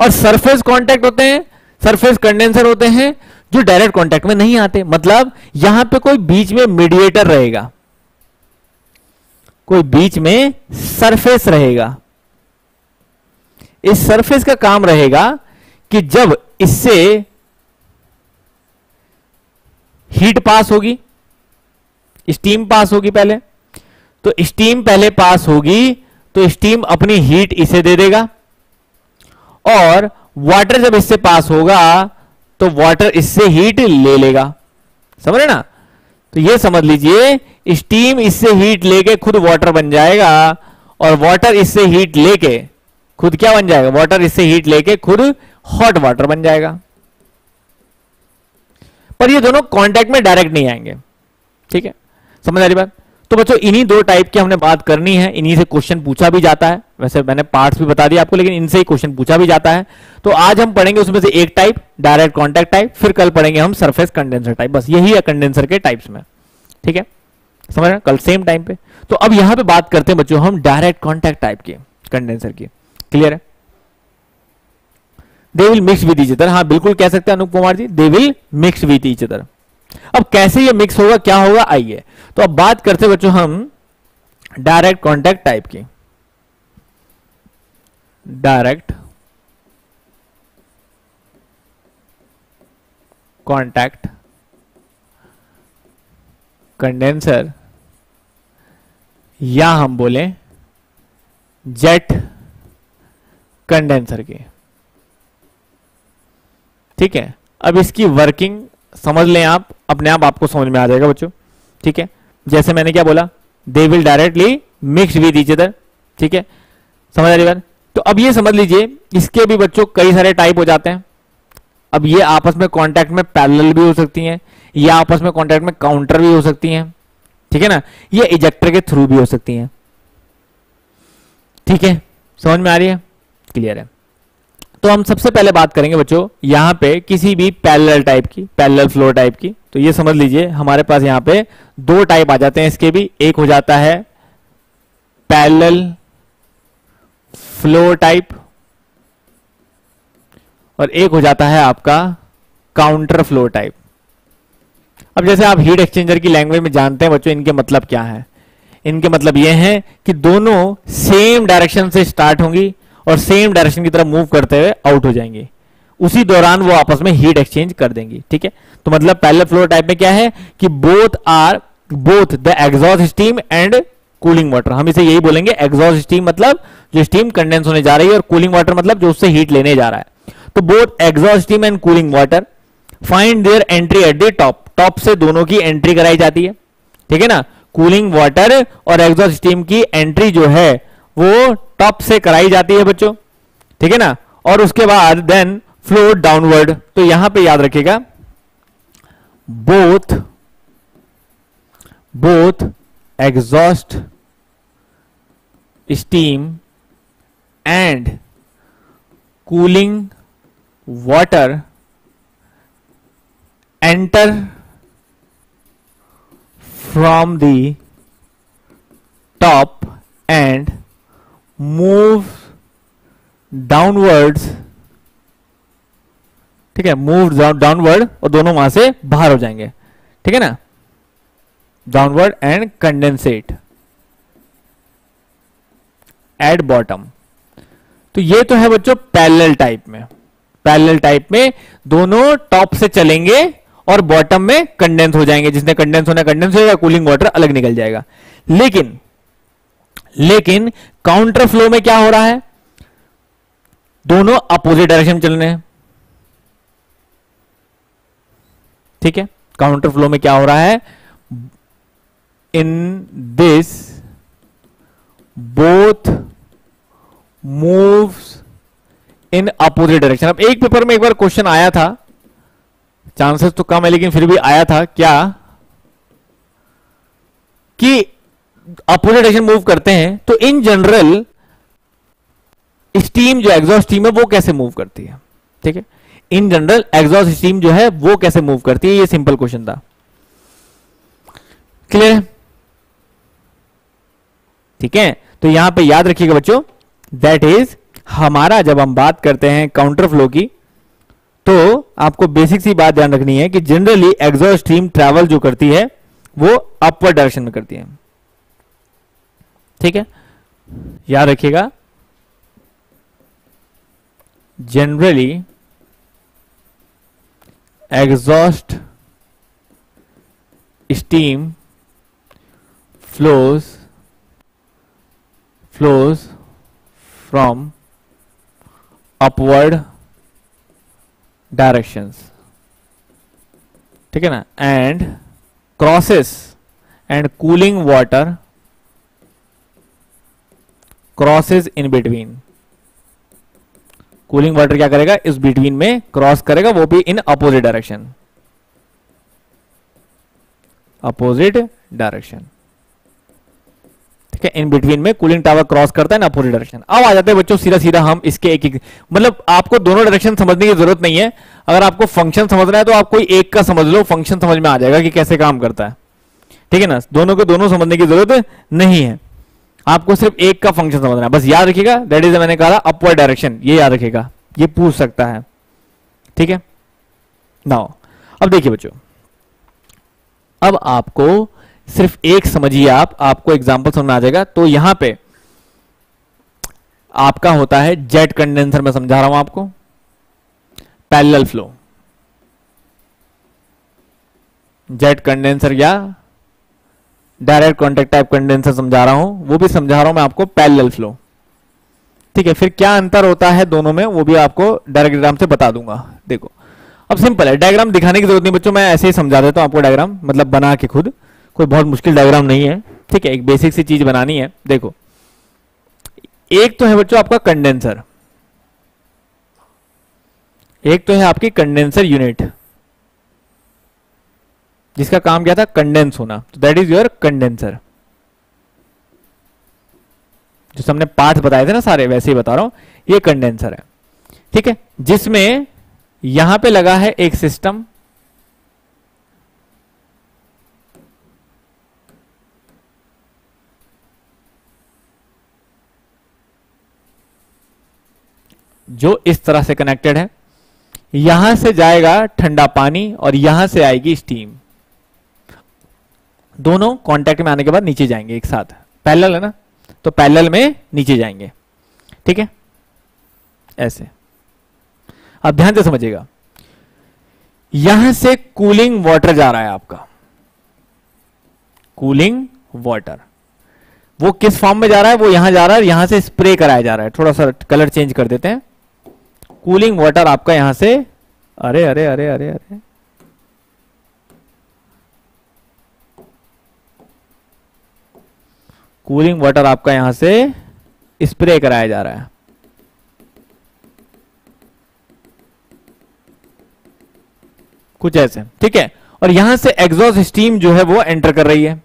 और सरफेस कांटेक्ट होते हैं, सरफेस कंडेंसर होते हैं जो डायरेक्ट कांटेक्ट में नहीं आते, मतलब यहां पे कोई बीच में मीडिएटर रहेगा, कोई बीच में सरफेस रहेगा। इस सरफेस का काम रहेगा कि जब इससे हीट पास होगी, स्टीम पास होगी पहले, तो स्टीम पहले पास होगी तो स्टीम अपनी हीट इसे दे देगा और वाटर जब इससे पास होगा तो वाटर इससे हीट ले लेगा, समझ रहे ना। तो ये समझ लीजिए स्टीम इससे हीट लेके खुद वाटर बन जाएगा और वाटर इससे हीट लेके खुद क्या बन जाएगा, वाटर इससे हीट लेके खुद हॉट वाटर बन जाएगा। पर ये दोनों कांटेक्ट में डायरेक्ट नहीं आएंगे, ठीक है, समझ आ रही बात। तो बच्चों इन्हीं दो टाइप की हमने बात करनी है, इन्हीं से क्वेश्चन पूछा भी जाता है, वैसे मैंने पार्ट्स भी बता दिए आपको, लेकिन इनसे ही क्वेश्चन पूछा भी जाता है। तो आज हम पढ़ेंगे उसमें से एक टाइप, डायरेक्ट कांटेक्ट टाइप, फिर कल पढ़ेंगे हम सरफेस कंडेंसर टाइप, बस यही है कंडेंसर के टाइप्स में, ठीक है, समझ रहे, कल सेम टाइम पे। तो अब यहां पर बात करते हैं बच्चों हम डायरेक्ट कॉन्टैक्ट टाइप की कंडेंसर की। क्लियर है? They will mix with each other, हाँ बिल्कुल कह सकते हैं Anoop Kumar ji, they will mix with each other, अब कैसे ये मिक्स होगा, क्या होगा, आइए। तो अब बात करते हैं बच्चों हम डायरेक्ट कांटेक्ट टाइप की। डायरेक्ट कांटेक्ट कंडेंसर या हम बोले जेट कंडेंसर की, ठीक है। अब इसकी वर्किंग समझ लें आप, अपने आप आपको समझ में आ जाएगा बच्चों, ठीक है। जैसे मैंने क्या बोला, they will directly mix with each other, ठीक है, समझ आ रही बात। तो अब ये समझ लीजिए इसके भी बच्चों कई सारे टाइप हो जाते हैं। अब ये आपस में कांटेक्ट में पैरेलल भी हो सकती हैं, या आपस में कांटेक्ट में काउंटर भी हो सकती हैं, ठीक है ना। ये इजेक्टर के थ्रू भी हो सकती हैं, ठीक है, समझ में आ रही है, क्लियर है। तो हम सबसे पहले बात करेंगे बच्चों यहां पे किसी भी पैरेलल टाइप की, पैरेलल फ्लो टाइप की। तो ये समझ लीजिए हमारे पास यहां पे दो टाइप आ जाते हैं इसके भी। एक हो जाता है पैरेलल फ्लो टाइप और एक हो जाता है आपका काउंटर फ्लो टाइप। अब जैसे आप हीट एक्सचेंजर की लैंग्वेज में जानते हैं बच्चों इनके मतलब क्या है। इनके मतलब ये हैं कि दोनों सेम डायरेक्शन से स्टार्ट होंगी और सेम डायरेक्शन की तरफ मूव करते हुए आउट हो जाएंगे, उसी दौरान वो आपस में हीट एक्सचेंज कर देंगी, ठीक है। तो मतलब पैरेलल फ्लो टाइप में क्या है कि both are both the exhaust steam and cooling water. हम इसे यही बोलेंगे, एग्जॉस्ट स्टीम मतलब जो स्टीम कंडेंस होने जा रही है और कूलिंग वाटर मतलब जो उससे हीट लेने जा रहा है। तो both exhaust steam and cooling water find their entry at the top. Top से दोनों की एंट्री कराई जाती है, ठीक है ना। कूलिंग वाटर और एग्जॉस्ट स्टीम की एंट्री जो है वो टॉप से कराई जाती है बच्चों, ठीक है ना। और उसके बाद देन फ्लो डाउनवर्ड। तो यहां पे याद रखिएगा both both exhaust steam and cooling water enter from the top and move downwards, ठीक है, मूव डाउनवर्ड और दोनों वहां से बाहर हो जाएंगे, ठीक है ना, downward and condensate at bottom. तो ये तो है बच्चों पैरेलल टाइप में। पैरेलल टाइप में दोनों टॉप से चलेंगे और बॉटम में कंडेंस हो जाएंगे, जिसने कंडेंस होना कंडेंस होगा, कूलिंग वाटर अलग निकल जाएगा। लेकिन लेकिन काउंटर फ्लो में क्या हो रहा है, दोनों अपोजिट डायरेक्शन चल रहे हैं, ठीक है। काउंटर फ्लो में क्या हो रहा है, in this both moves in opposite direction. अब एक पेपर में एक बार क्वेश्चन आया था, चांसेस तो कम है लेकिन फिर भी आया था, क्या कि अपोजिट डायरेक्शन मूव करते हैं तो इन जनरल स्टीम जो एग्जॉस्ट स्टीम है वो कैसे मूव करती है, ठीक है। इन जनरल एग्जॉस्ट स्टीम जो है वो कैसे मूव करती है, ये सिंपल क्वेश्चन था, क्लियर है, ठीक है। तो यहां पे याद रखिएगा बच्चों दैट इज हमारा, जब हम बात करते हैं काउंटर फ्लो की तो आपको बेसिक सी बात ध्यान रखनी है कि जनरली एग्जॉस्ट स्टीम ट्रैवल जो करती है वो अपवर्ड डायरेक्शन में करती है, ठीक है, याद रखिएगा। Generally exhaust steam flows flows from upward directions, ठीक है ना, and crosses and cooling water crosses in between. Cooling water क्या करेगा, इस बिटवीन में क्रॉस करेगा, वो भी in opposite direction, opposite direction, ठीक है। इन बिटवीन में कूलिंग टावर क्रॉस करता है ना अपोजिट डायरेक्शन। अब आ जाते हैं बच्चों सीधा सीधा हम इसके एक एक, मतलब आपको दोनों डायरेक्शन समझने की जरूरत नहीं है। अगर आपको फंक्शन समझना है तो आप कोई एक का समझ लो, फंक्शन समझ में आ जाएगा कि कैसे काम करता है, ठीक है ना। दोनों को दोनों समझने की जरूरत नहीं है, आपको सिर्फ एक का फंक्शन समझना है, बस याद रखिएगा दैट इज, मैंने कहा अपवर्ड डायरेक्शन, ये याद रखिएगा, ये पूछ सकता है, ठीक है ना। अब देखिए बच्चों अब आपको सिर्फ एक समझिए, आप आपको एग्जांपल समझ आ जाएगा। तो यहां पे आपका होता है जेट कंडेंसर, मैं समझा रहा हूं आपको, पैरेलल फ्लो जेट कंडेंसर या डायरेक्ट कॉन्टैक्ट टाइप कंडेंसर समझा रहा हूं, वो भी समझा रहा हूं मैं आपको, पैरेलल फ्लो। ठीक है, फिर क्या अंतर होता है दोनों में वो भी आपको डायग्राम से बता दूंगा। देखो अब सिंपल है, डायग्राम दिखाने की जरूरत नहीं बच्चों, मैं ऐसे ही समझा देता हूं आपको डायग्राम, मतलब बना के खुद, कोई बहुत मुश्किल डायग्राम नहीं है। ठीक है, एक बेसिक सी चीज बनानी है। देखो एक तो है बच्चों आपका कंडेंसर, एक तो है आपकी कंडेंसर यूनिट जिसका काम क्या था, कंडेंस होना, तो दैट इज योर कंडेंसर। जो हमने पार्ट बताए थे ना सारे, वैसे ही बता रहा हूं, ये कंडेंसर है। ठीक है, जिसमें यहां पे लगा है एक सिस्टम, जो इस तरह से कनेक्टेड है, यहां से जाएगा ठंडा पानी और यहां से आएगी स्टीम, दोनों कांटेक्ट में आने के बाद नीचे जाएंगे एक साथ, पैरेलल है ना, तो पैरेलल में नीचे जाएंगे। ठीक है, ऐसे आप ध्यान से समझिएगा, यहां से कूलिंग वाटर जा रहा है आपका, कूलिंग वाटर वो किस फॉर्म में जा रहा है, वो यहां जा रहा है, यहां से स्प्रे कराया जा रहा है। थोड़ा सा कलर चेंज कर देते हैं, कूलिंग वाटर आपका यहां से, अरे अरे अरे अरे अरे कूलिंग वाटर आपका यहां से स्प्रे कराया जा रहा है। कुछ ऐसे, ठीक है, और यहां से एग्जॉस्ट स्टीम जो है वो एंटर कर रही है,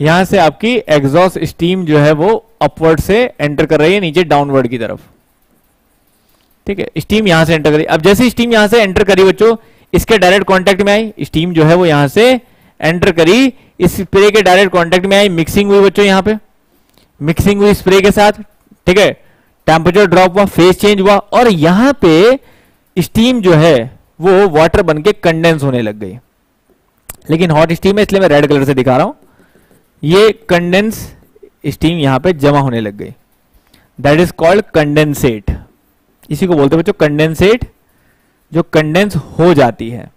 यहां से आपकी एग्जॉस्ट स्टीम जो है वो अपवर्ड से एंटर कर रही है नीचे डाउनवर्ड की तरफ। ठीक है, स्टीम यहां से एंटर करी, अब जैसे स्टीम यहां से एंटर करी बच्चों, इसके डायरेक्ट कांटेक्ट में आई, स्टीम जो है वो यहां से एंटर करी, इस स्प्रे के डायरेक्ट कांटेक्ट में आई, मिक्सिंग हुई बच्चों, यहां पे मिक्सिंग हुई स्प्रे के साथ। ठीक है, टेम्परेचर ड्रॉप हुआ, फेज चेंज हुआ, और यहां पे स्टीम जो है वो वाटर बन के कंडेंस होने लग गई, लेकिन हॉट स्टीम है इसलिए मैं रेड कलर से दिखा रहा हूं, ये कंडेंस स्टीम यहां पे जमा होने लग गई, दैट इज कॉल्ड कंडेंसेट। इसी को बोलते हैं बच्चों कंडेंसेट, जो कंडेंस हो जाती है,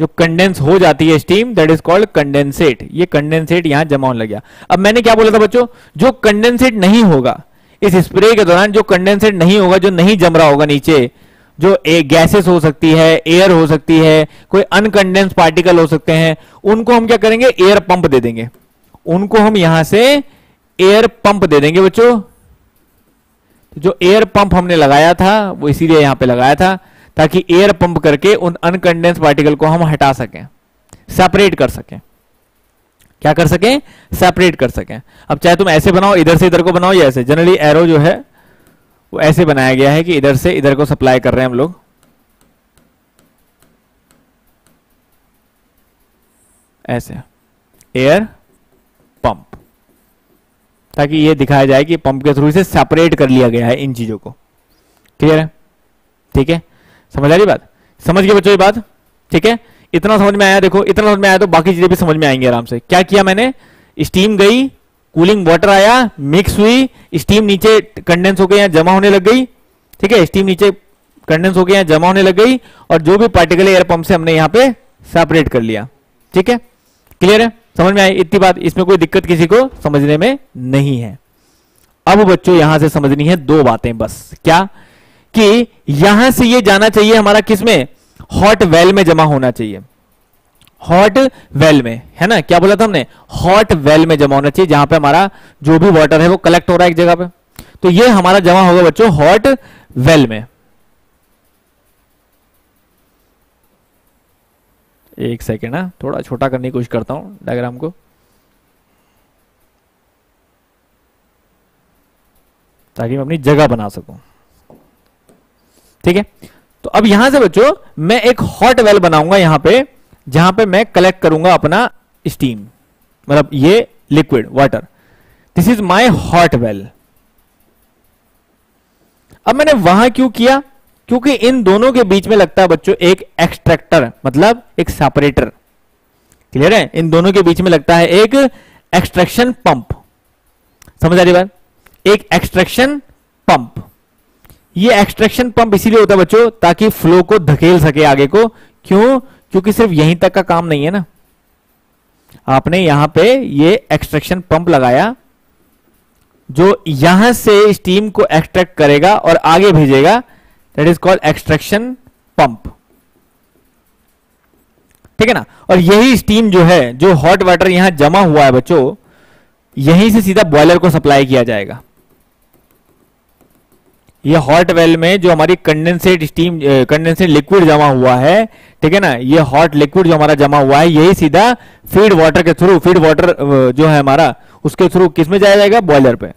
जो कंडेंस हो जाती है steam, that is called condensate. ये कंडेंसेट यहां जमा होने लग गया। अब मैंने क्या बोला था बच्चों, जो कंडेंसेट नहीं होगा इस स्प्रे के दौरान, जो कंडेंसेट नहीं होगा, जो नहीं जम रहा होगा नीचे, जो गैसेस हो सकती है, एयर हो सकती है, कोई अनकंडेंस पार्टिकल हो सकते हैं, उनको हम क्या करेंगे, एयर पंप दे देंगे, उनको हम यहां से एयर पंप दे देंगे बच्चों। जो एयर पंप हमने लगाया था वो इसीलिए यहां पे लगाया था, ताकि एयर पंप करके उन अनकंडेंस पार्टिकल को हम हटा सकें, सेपरेट कर सकें, क्या कर सकें, सेपरेट कर सकें। अब चाहे तुम ऐसे बनाओ, इधर से इधर को बनाओ, या ऐसे, जनरली एरो जो है वो ऐसे बनाया गया है कि इधर से इधर को सप्लाई कर रहे हैं हम लोग, ऐसे एयर पंप, ताकि ये दिखाया जाए कि पंप के थ्रू से सेपरेट कर लिया गया है इन चीजों को। क्लियर है? ठीक है, समझ आ रही बात, समझ गए बच्चों ये बात? ठीक है, इतना समझ में आया, देखो इतना समझ में आया तो बाकी चीजें भी समझ में आएंगी आराम से। क्या किया मैंने, स्टीम गई, कूलिंग वाटर आया, मिक्स हुई, स्टीम नीचे कंडेंस हो गई, यहाँ जमा होने लग गई। ठीक है, स्टीम नीचे कंडेंस हो गई, यहाँ जमा होने लग गई, और जो भी पार्टिकल एयर पंप से हमने यहाँ पे सेपरेट कर लिया। ठीक है, क्लियर है, समझ में आई इतनी बात, इसमें कोई दिक्कत किसी को समझने में नहीं है। अब बच्चों यहां से समझनी है दो बातें बस, क्या, कि यहां से ये जाना चाहिए हमारा किसमें, हॉट वेल में जमा होना चाहिए, हॉट वेल में, है ना, क्या बोला था हमने, हॉट वेल में जमा होना चाहिए, जहां पे हमारा जो भी वाटर है वो कलेक्ट हो रहा है एक जगह पे, तो ये हमारा जमा होगा बच्चों हॉट वेल में। एक सेकेंड ना, थोड़ा छोटा करने की कोशिश करता हूं डायग्राम को, ताकि मैं अपनी जगह बना सकूं। ठीक है, तो अब यहां से बच्चों मैं एक हॉट वेल बनाऊंगा यहां पे, जहां पे मैं कलेक्ट करूंगा अपना स्टीम, मतलब ये liquid water, this is my hot well. अब मैंने वहां क्यों किया, क्योंकि इन दोनों के बीच में लगता है बच्चों एक एक्सट्रैक्टर, मतलब एक सेपरेटर। क्लियर है, इन दोनों के बीच में लगता है एक एक्सट्रैक्शन पंप। समझ आ रही बात, एक एक्सट्रैक्शन पंप। ये एक्सट्रैक्शन पंप इसीलिए होता है बच्चों ताकि फ्लो को धकेल सके आगे को। क्यों? क्योंकि सिर्फ यहीं तक का काम नहीं है ना। आपने यहां पे ये एक्सट्रैक्शन पंप लगाया जो यहां से स्टीम को एक्सट्रैक्ट करेगा और आगे भेजेगा, that is called extraction pump. ठीक है ना। और यही स्टीम जो है, जो हॉट वाटर यहां जमा हुआ है बच्चों, यहीं से सीधा बॉयलर को सप्लाई किया जाएगा। ये हॉट वेल में जो हमारी कंडेंसेट स्टीम कंडेंसेट लिक्विड जमा हुआ है, ठीक है ना, ये हॉट लिक्विड जो हमारा जमा हुआ है यही सीधा फीड वाटर के थ्रू, फीड वाटर जो है हमारा उसके थ्रू किस में जाया जाएगा? बॉयलर पे।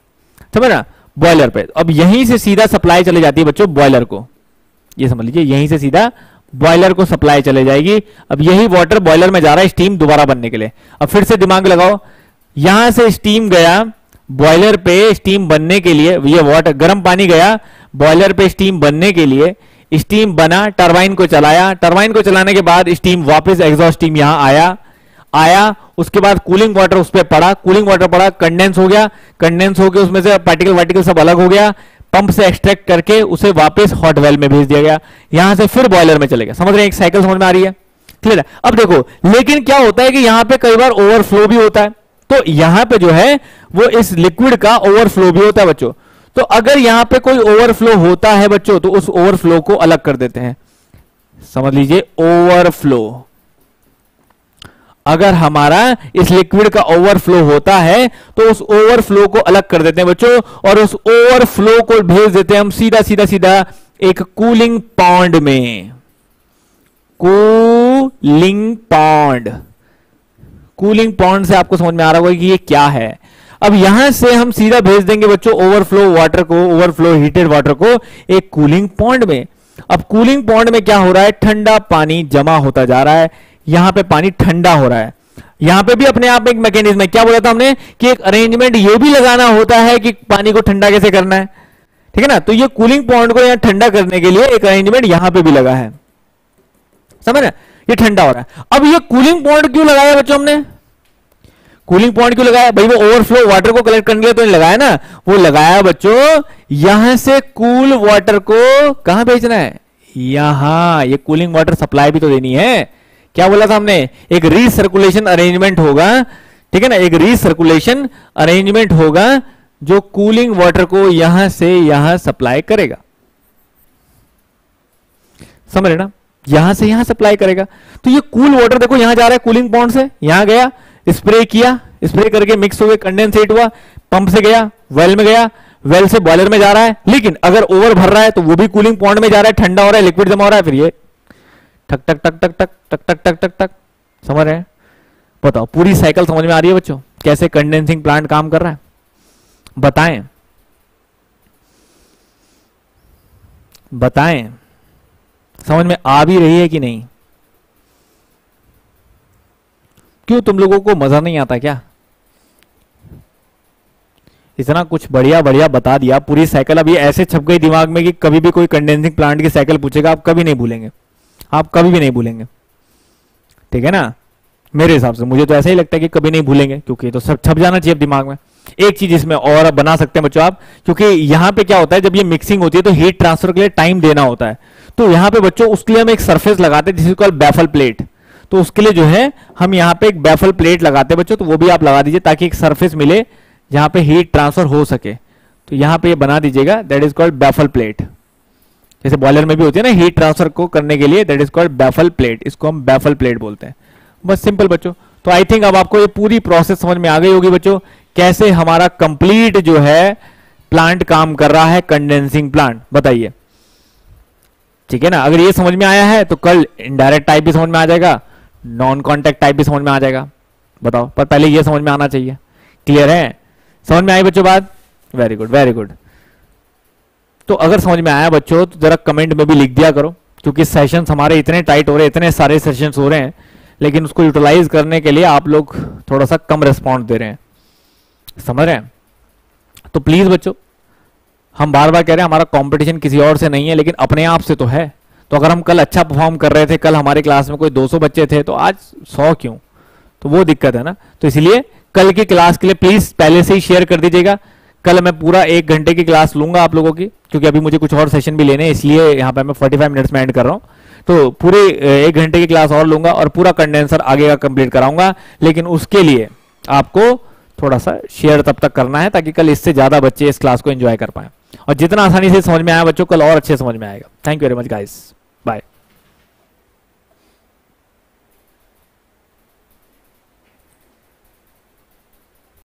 समझ ना, बॉयलर पे। अब यहीं से सीधा सप्लाई चली जाती है बच्चों बॉयलर को। ये समझ लीजिए, यहीं से सीधा बॉयलर को सप्लाई चले जाएगी। अब यही वाटर बॉयलर में जा रहा है स्टीम दोबारा बनने के लिए। अब फिर से दिमाग लगाओ, यहां से स्टीम गया बॉयलर पे स्टीम बनने के लिए, ये वाटर गर्म पानी गया बॉयलर पे स्टीम बनने के लिए, स्टीम बना, टरबाइन को चलाया, टरबाइन को चलाने के बाद स्टीम वापस एग्जॉस्ट स्टीम यहां आया आया उसके बाद कूलिंग वाटर उस पर पड़ा, कूलिंग वाटर पड़ा, कंडेंस हो गया, कंडेंस होकर उसमें से पार्टिकल वार्टिकल सब अलग हो गया, पंप से एक्सट्रैक्ट करके उसे वापस हॉट वेल में भेज दिया गया, यहां से फिर बॉयलर में चले गया। समझ रहे हैं, एक साइकिल समझ में आ रही है? क्लियर है। अब देखो, लेकिन क्या होता है कि यहां पर कई बार ओवरफ्लो भी होता है, तो यहां पे जो है वो इस लिक्विड का ओवरफ्लो भी होता है बच्चों। तो अगर यहां पे कोई ओवरफ्लो होता है बच्चों तो उस ओवरफ्लो को अलग कर देते हैं। समझ लीजिए, ओवरफ्लो। अगर हमारा इस लिक्विड का ओवरफ्लो होता है तो उस ओवरफ्लो को अलग कर देते हैं बच्चों, और उस ओवरफ्लो को भेज देते हैं हम सीधा सीधा सीधा एक कूलिंग पॉन्ड में। कूलिंग पॉन्ड, कूलिंग पॉन्ड से आपको समझ में आ रहा होगा कि ये क्या है। अब यहां से हम सीधा भेज देंगे बच्चों ओवरफ्लो वाटर को, ओवरफ्लो हीटेड वाटर को एक कूलिंग पॉन्ड में। अब कूलिंग पॉन्ड में क्या हो रहा है? ठंडा पानी जमा होता जा रहा है, यहां पे पानी ठंडा हो रहा है। यहां पे भी अपने आप में एक मैकेनिज्म है। क्या बोला था हमने कि एक अरेंजमेंट यह भी लगाना होता है कि पानी को ठंडा कैसे करना है, ठीक है ना। तो ये कूलिंग पॉन्ड को यहां ठंडा करने के लिए एक अरेंजमेंट यहां पर भी लगा है। समझ ना, ये ठंडा हो रहा है। अब ये कूलिंग पॉइंट क्यों लगाया बच्चों हमने? कूलिंग पॉइंट क्यों लगाया भाई? वो ओवरफ्लो वाटर को कलेक्ट करने के लिए तो नहीं लगाया ना, वो लगाया बच्चों यहां से कूल वाटर को कहां भेजना है? यहां। ये कूलिंग वाटर सप्लाई भी तो देनी है। क्या बोला था हमने? एक रीसर्कुलेशन अरेंजमेंट होगा, ठीक है ना, एक रीसर्कुलेशन अरेंजमेंट होगा जो कूलिंग वाटर को यहां से यहां सप्लाई करेगा। समझ रहे ना, यहां से यहां सप्लाई करेगा। तो ये कूल वाटर देखो यहां जा रहा है कूलिंग पॉन्ड से, यहां गया, स्प्रे किया, स्प्रे करके मिक्स हो गया, कंडेंसेट हुआ, पंप से गया वेल में, गया वेल से बॉयलर में जा रहा है। लेकिन अगर ओवर भर रहा है तो वो भी कूलिंग पॉन्ड में जा रहा है, ठंडा हो रहा है, लिक्विड जमा हो रहा है, फिर ये ठक ठक ठक ठक ठक ठक ठक ठक ठक ठक। समझ रहे हैं? बताओ, पूरी साइकिल समझ में आ रही है बच्चों कैसे कंडेंसिंग प्लांट काम कर रहा है? बताएं बताएं समझ में आ भी रही है कि नहीं? क्यों तुम लोगों को मजा नहीं आता क्या? इतना कुछ बढ़िया बढ़िया बता दिया, पूरी साइकिल अब ये ऐसे छप गई दिमाग में कि कभी भी कोई कंडेंसिंग प्लांट की साइकिल पूछेगा आप कभी नहीं भूलेंगे, आप कभी भी नहीं भूलेंगे। ठीक है ना, मेरे हिसाब से मुझे तो ऐसा ही लगता है कि कभी नहीं भूलेंगे, क्योंकि ये तो सब छप जाना चाहिए दिमाग में। एक चीज इसमें और आप बना सकते हैं बच्चों आप, क्योंकि यहां पे क्या होता है जब ये मिक्सिंग होती है तो हीट ट्रांसफर के लिए टाइम देना होता है, तो यहां पे बच्चों उसके लिए हम एक सरफेस लगाते हैं जिसे कॉल बैफल प्लेट। तो उसके लिए जो है हम यहां पे एक बैफल प्लेट लगाते हैं बच्चों, तो वो भी आप लगा दीजिए ताकि एक सरफेस मिले जहां पे हीट ट्रांसफर हो सके। तो यहां पे ये बना दीजिएगा, that is called baffle plate. जैसे बॉयलर में भी होती है ना हीट ट्रांसफर को करने के लिए, that is called baffle plate, इसको हम बैफल प्लेट बोलते हैं। बस सिंपल बच्चों। तो आई थिंक अब आपको ये पूरी प्रोसेस समझ में आ गई होगी बच्चों, कैसे हमारा कंप्लीट जो है प्लांट काम कर रहा है, कंडेंसिंग प्लांट। बताइए, ठीक है ना। अगर ये समझ में आया है तो कल इनडायरेक्ट टाइप भी समझ में आ जाएगा, नॉन कॉन्टैक्ट टाइप भी समझ में आ जाएगा। बताओ, पर पहले ये समझ में आना चाहिए। क्लियर है, समझ में आई बच्चों बात? Very good very good. तो अगर समझ में आया बच्चों तो जरा कमेंट में भी लिख दिया करो, क्योंकि सेशंस हमारे इतने टाइट हो रहे, इतने सारे सेशंस हो रहे हैं, लेकिन उसको यूटिलाइज करने के लिए आप लोग थोड़ा सा कम रिस्पॉन्स दे रहे हैं। समझ रहे हैं? तो प्लीज बच्चों हम बार बार कह रहे हैं हमारा कंपटीशन किसी और से नहीं है, लेकिन अपने आप से तो है। तो अगर हम कल अच्छा परफॉर्म कर रहे थे, कल हमारे क्लास में कोई दो सौ बच्चे थे, तो आज सौ क्यों? तो वो दिक्कत है ना। तो इसलिए कल की क्लास के लिए प्लीज पहले से ही शेयर कर दीजिएगा। कल मैं पूरा एक घंटे की क्लास लूंगा आप लोगों की, क्योंकि अभी मुझे कुछ और सेशन भी लेने हैं, इसलिए यहाँ पे मैं पैंतालीस मिनट्स में एंड कर रहा हूँ। तो पूरे एक घंटे की क्लास और लूंगा और पूरा कंडेंसर आगे का कंप्लीट कराऊंगा, लेकिन उसके लिए आपको थोड़ा सा शेयर तब तक करना है ताकि कल इससे ज्यादा बच्चे इस क्लास को एंजॉय कर पाए। और जितना आसानी से समझ में आया बच्चों, कल और अच्छे समझ में आएगा। Thank you very much guys.